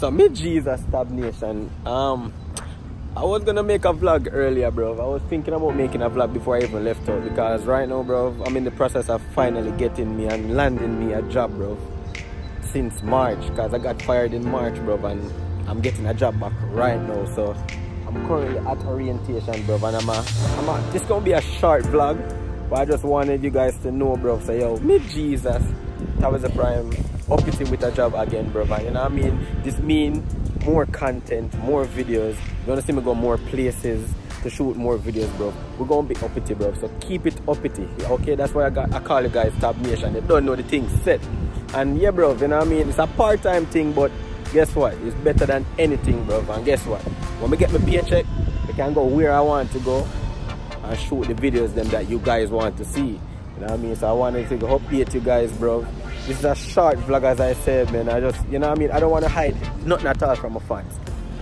So Mijeezas Tab Nation, I was gonna make a vlog earlier, bro. I was thinking about making a vlog before I even left out, because right now, bro, I'm in the process of finally getting me and landing me a job, bro, since March, because I got fired in March, bro, and I'm getting a job back right now. So I'm currently at orientation, bro, and this gonna be a short vlog, but I just wanted you guys to know, bro. So yo, Mijeezas, that was a prime uppity with a job again, bro, and you know what I mean? This mean more content, more videos. You're gonna see me go more places to shoot more videos, bro. We're gonna be uppity, bro, so keep it uppity, okay? That's why I call you guys Tab Nation. They don't know the thing set. And yeah, bro, you know what I mean? It's a part-time thing, but guess what? It's better than anything, bro. And guess what? When we get my paycheck, I can go where I want to go and shoot the videos them that you guys want to see. You know what I mean? So I wanted to update you guys, bro. This is a short vlog, as I said, man. I just, you know what I mean? I don't want to hide nothing at all from my fans.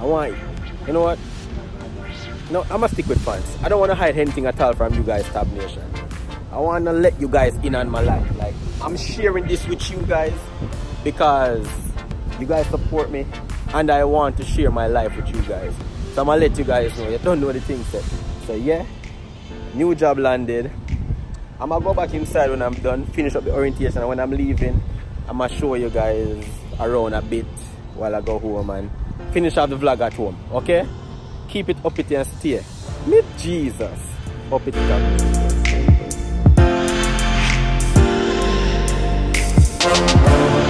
I want, you know what? No, I'm gonna stick with fans. I don't want to hide anything at all from you guys, Tab Nation. I want to let you guys in on my life. Like, I'm sharing this with you guys because you guys support me, and I want to share my life with you guys. So I'm gonna let you guys know. You don't know the things that. So yeah, new job landed. I'm gonna go back inside when I'm done, finish up the orientation, and when I'm leaving, I'm gonna show you guys around a bit while I go home and finish up the vlog at home. Okay? Keep it uppity and stay. Mijeezas. Uppity up.